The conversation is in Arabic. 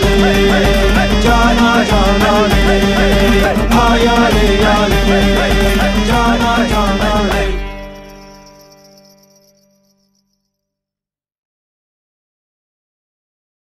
يا